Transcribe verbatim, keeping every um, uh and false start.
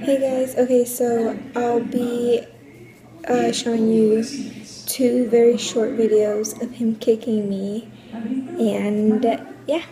Hey guys, okay, so I'll be uh, showing you two very short videos of him kicking me, and uh, yeah.